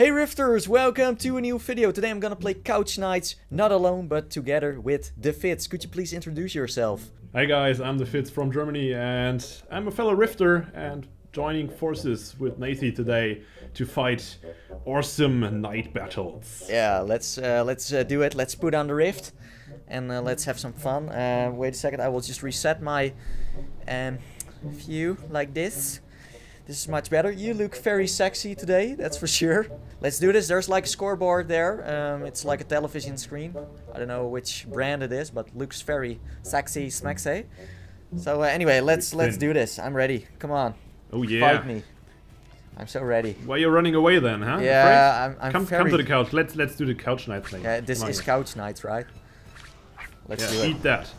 Hey Rifters, welcome to a new video. Today I'm gonna play Couch Knights, not alone but together with the Fitz. Could you please introduce yourself? Hi guys, I'm the Fitz from Germany and I'm a fellow Rifter and joining forces with Nathie today to fight awesome night battles. Yeah, let's do it. Let's put on the Rift and let's have some fun. Wait a second, I will just reset my view like this. This is much better. You look very sexy today, that's for sure. Let's do this. There's like a scoreboard there. It's like a television screen. I don't know which brand it is, but looks very sexy, smaxy. So anyway, let's do this. I'm ready. Come on. Oh yeah. Fight me. I'm so ready. Why you're running away then, huh? Yeah, come to the couch. Let's do the Couch Knight thing. Yeah, this is Couch Knights, right? Let's do it. Eat that.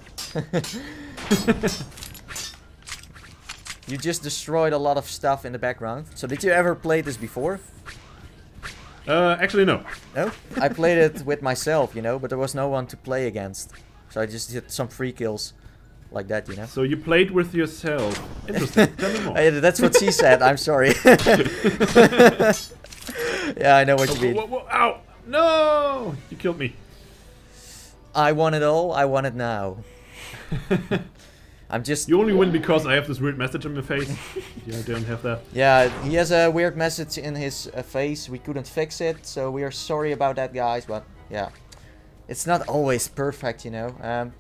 You just destroyed a lot of stuff in the background. So did you ever play this before? Actually no. No? I played it with myself, you know, but there was no one to play against. So I just did some free kills like that, you know. So you played with yourself. Interesting. Tell me more. That's what she said, I'm sorry. Yeah, I know what you mean. Whoa, whoa, ow! No! You killed me. I want it all, I want it now. I'm just... You only win because I have this weird message in my face. Yeah, I don't have that. Yeah, he has a weird message in his face. We couldn't fix it, so we are sorry about that, guys. But yeah, it's not always perfect, you know.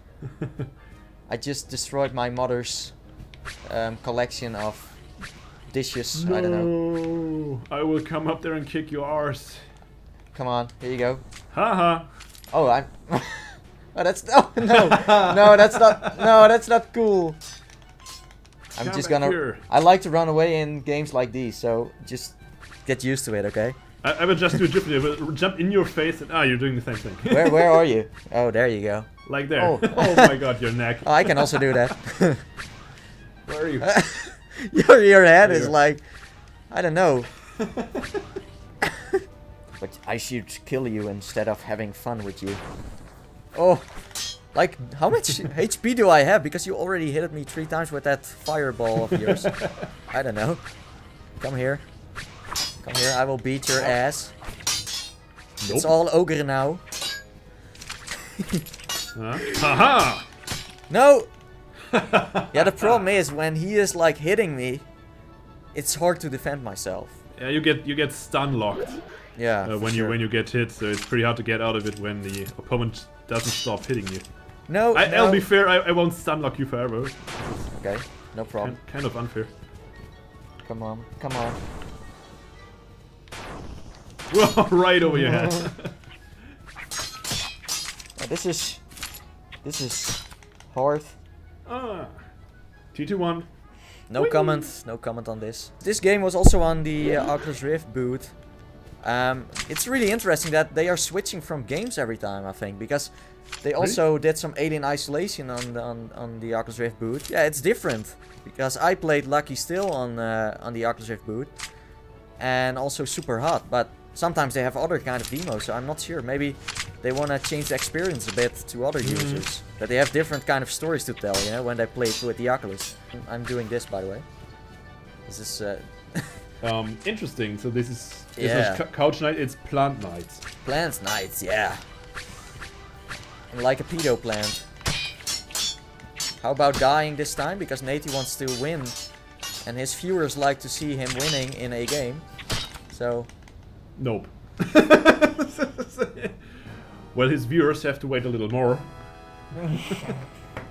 I just destroyed my mother's collection of dishes. No, I don't know. I will come up there and kick your arse. Come on, here you go. Haha. Oh, I'm... Oh, that's no, that's not cool. I'm just gonna. Here. I like to run away in games like these, so just get used to it, okay? I will just do Gypsy. I will jump in your face, and you're doing the same thing. Where are you? Oh, there you go. Like there. Oh, oh my God, your neck. Oh, I can also do that. Where are you? your head is like, I don't know. But I should kill you instead of having fun with you. Oh, like, how much HP do I have? Because you already hit me 3 times with that fireball of yours. I don't know. Come here. Come here, I will beat your ass. Nope. It's all ogre now. Huh? Aha! No! Yeah, the problem is, when he is, like, hitting me, it's hard to defend myself. Yeah, you get stun-locked. Yeah, when you get hit, so it's pretty hard to get out of it when the opponent doesn't stop hitting you. No, I'll be fair, I won't stunlock you forever. Okay, no problem. Kind of unfair. Come on, come on. Whoa, right over your head. This is hard. Ah, 2-1. No comment. No comment on this. This game was also on the Oculus Rift booth. It's really interesting that they are switching from games every time, I think, because they also did some Alien Isolation on the Oculus Rift booth. Yeah, it's different, because I played Lucky Still on the Oculus Rift booth, and also Super Hot, but sometimes they have other kind of demos, so I'm not sure. Maybe they want to change the experience a bit to other users, that they have different kind of stories to tell, you know, when they play it with the Oculus. I'm doing this, by the way. This is... Interesting. So this is Couch Night. It's Plant Nights. Plant Nights, yeah. And like a pedo plant. How about dying this time? Because Nathie wants to win, and his viewers like to see him winning in a game. So. Nope. Well, his viewers have to wait a little more.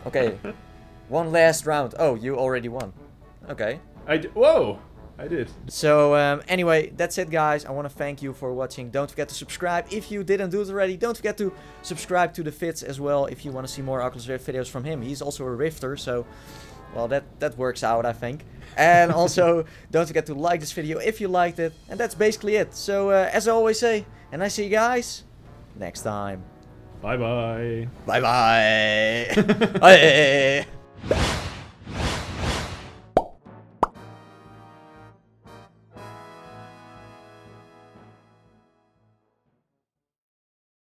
Okay. One last round. Oh, you already won. Okay. Whoa. I did. So anyway, that's it guys. I want to thank you for watching. Don't forget to subscribe if you didn't do it already. Don't forget to subscribe to the Fitz as well if you want to see more Oculus Rift videos from him. He's also a Rifter, so well that works out, I think. And also don't forget to like this video if you liked it. And that's basically it. So as I always say, and I see you guys next time. Bye bye. Bye bye. Bye.